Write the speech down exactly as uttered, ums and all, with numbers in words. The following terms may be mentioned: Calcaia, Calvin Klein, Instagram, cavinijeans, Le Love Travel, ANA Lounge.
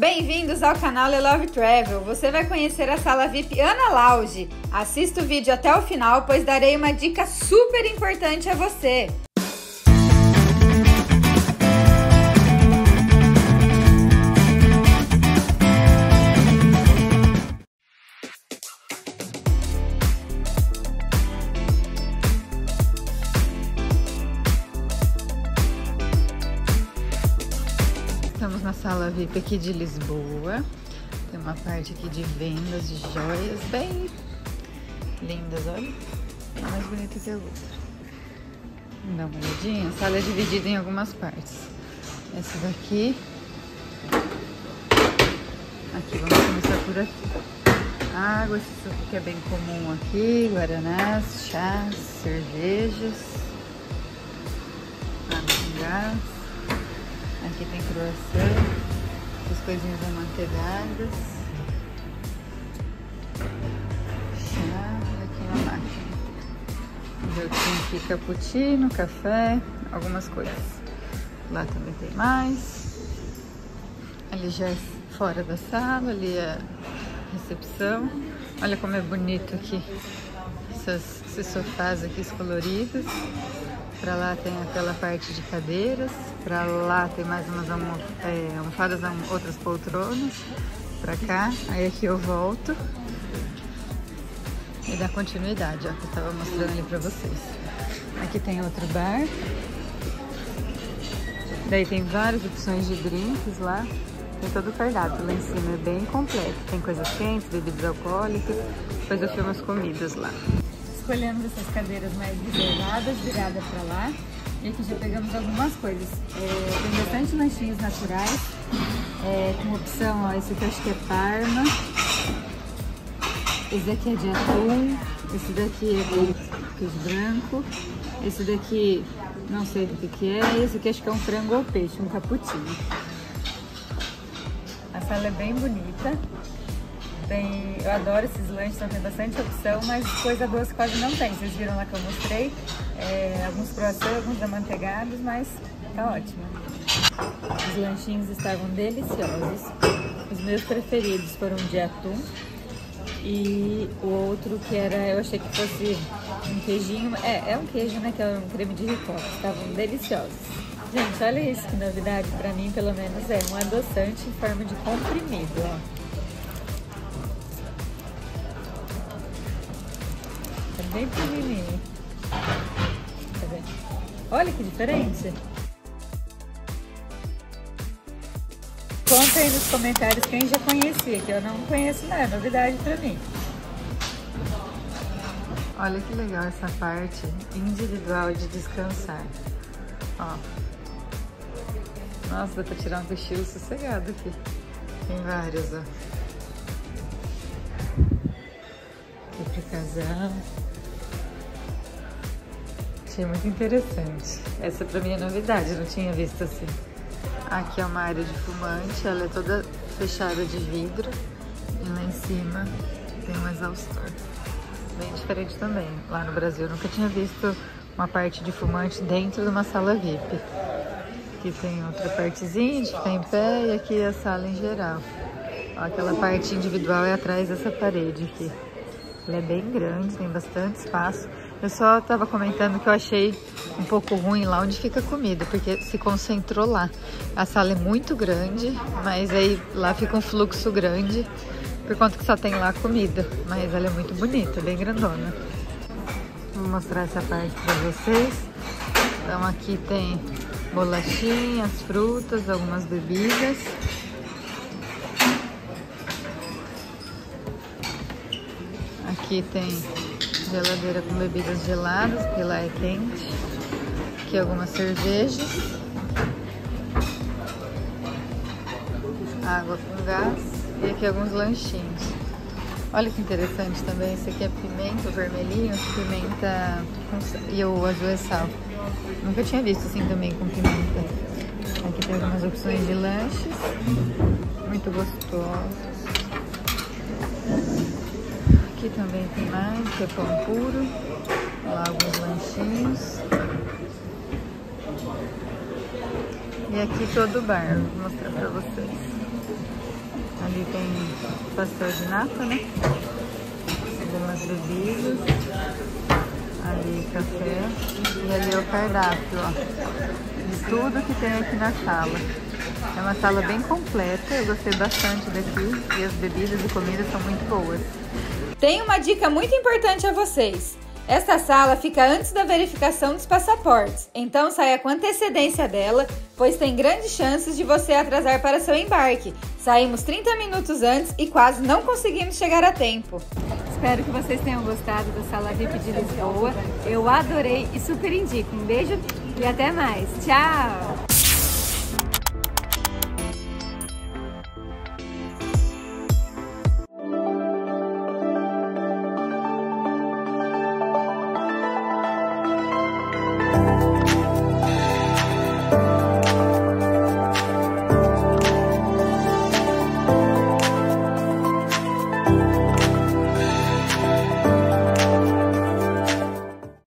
Bem-vindos ao canal I Love Travel. Você vai conhecer a sala V I P ANA Lounge. Assista o vídeo até o final, pois darei uma dica super importante a você. Estamos na sala V I P aqui de Lisboa, tem uma parte aqui de vendas de joias bem lindas, olha, a mais bonita que a outra. Dá uma olhadinha, a sala é dividida em algumas partes. Essa daqui, aqui, vamos começar por aqui. Água, esse suco que é bem comum aqui, guaranás, chás, cervejas, água com gás. Aqui tem croissant, essas coisinhas amanteigadas, chá, aqui na máquina. Eu tenho aqui cappuccino, café, algumas coisas. Lá também tem mais. Ali já é fora da sala, ali é a recepção. Olha como é bonito aqui, essas, esses sofás aqui coloridos. Pra lá tem aquela parte de cadeiras, pra lá tem mais umas é, almofadas, outras poltronas, pra cá, aí aqui eu volto e dá continuidade, ó, que eu tava mostrando ali pra vocês. Aqui tem outro bar, daí tem várias opções de drinks lá, tem todo o cardápio lá em cima, é bem completo, tem coisas quentes, bebidas alcoólicas, depois eu filmo as comidas lá. Escolhemos essas cadeiras mais reservadas, virada para lá. E aqui já pegamos algumas coisas. É, tem bastante lanchinhos naturais, é, com opção, ó, esse aqui eu acho que é parma, esse daqui é de atum, esse daqui é de branco, esse daqui não sei do que, que é, esse aqui acho que é um frango ou peixe, um cappuccino. A sala é bem bonita. Tem, eu adoro esses lanches, então tem bastante opção, mas coisa doce quase não tem. Vocês viram lá que eu mostrei, é, alguns croissants, alguns amanteigados, mas tá ótimo. Os lanchinhos estavam deliciosos. Os meus preferidos foram de atum e o outro que era, eu achei que fosse um queijinho, é, é um queijo, né, que é um creme de ricota, estavam deliciosos. Gente, olha isso, que novidade pra mim, pelo menos, é um adoçante em forma de comprimido, ó. Bem pequenininho. Tá vendo? Olha que diferente. Conta aí nos comentários quem já conhecia, que eu não conheço nada, é novidade pra mim. Olha que legal essa parte individual de descansar. Ó. Nossa, dá pra tirar um cochilo sossegado aqui. Tem vários, ó. Aqui pro casal. Achei muito interessante. Essa pra mim é novidade, não tinha visto assim. Aqui é uma área de fumante, ela é toda fechada de vidro. E lá em cima tem um exaustor. Bem diferente também. Lá no Brasil eu nunca tinha visto uma parte de fumante dentro de uma sala V I P. Aqui tem outra partezinha de ficar em pé e aqui é a sala em geral. Ó, aquela parte individual é atrás dessa parede aqui. Ela é bem grande, tem bastante espaço. Eu só tava comentando que eu achei um pouco ruim lá onde fica a comida, porque se concentrou lá. A sala é muito grande, mas aí lá fica um fluxo grande, por conta que só tem lá comida. Mas ela é muito bonita, bem grandona. Vou mostrar essa parte pra vocês. Então aqui tem bolachinhas, frutas, algumas bebidas. Aqui tem geladeira com bebidas geladas, porque lá é quente. Aqui algumas cervejas. Água com gás. E aqui alguns lanchinhos. Olha que interessante também. Esse aqui é pimenta, o vermelhinho, pimenta com... e o azul é sal. Nunca tinha visto assim também com pimenta. Aqui tem algumas opções de lanches. Muito gostosos. Aqui também tem mais, que é pão puro, lá alguns lanchinhos. E aqui todo o bar, vou mostrar pra vocês. Ali tem pastel de nata, né? Algumas bebidas. Ali café. E ali é o cardápio, ó. De tudo que tem aqui na sala. É uma sala bem completa. Eu gostei bastante daqui. E as bebidas e comidas são muito boas. Tem uma dica muito importante a vocês. Esta sala fica antes da verificação dos passaportes, então saia com antecedência dela, pois tem grandes chances de você atrasar para seu embarque. Saímos trinta minutos antes e quase não conseguimos chegar a tempo. Espero que vocês tenham gostado da Sala V I P de Lisboa. Eu adorei e super indico. Um beijo e até mais. Tchau!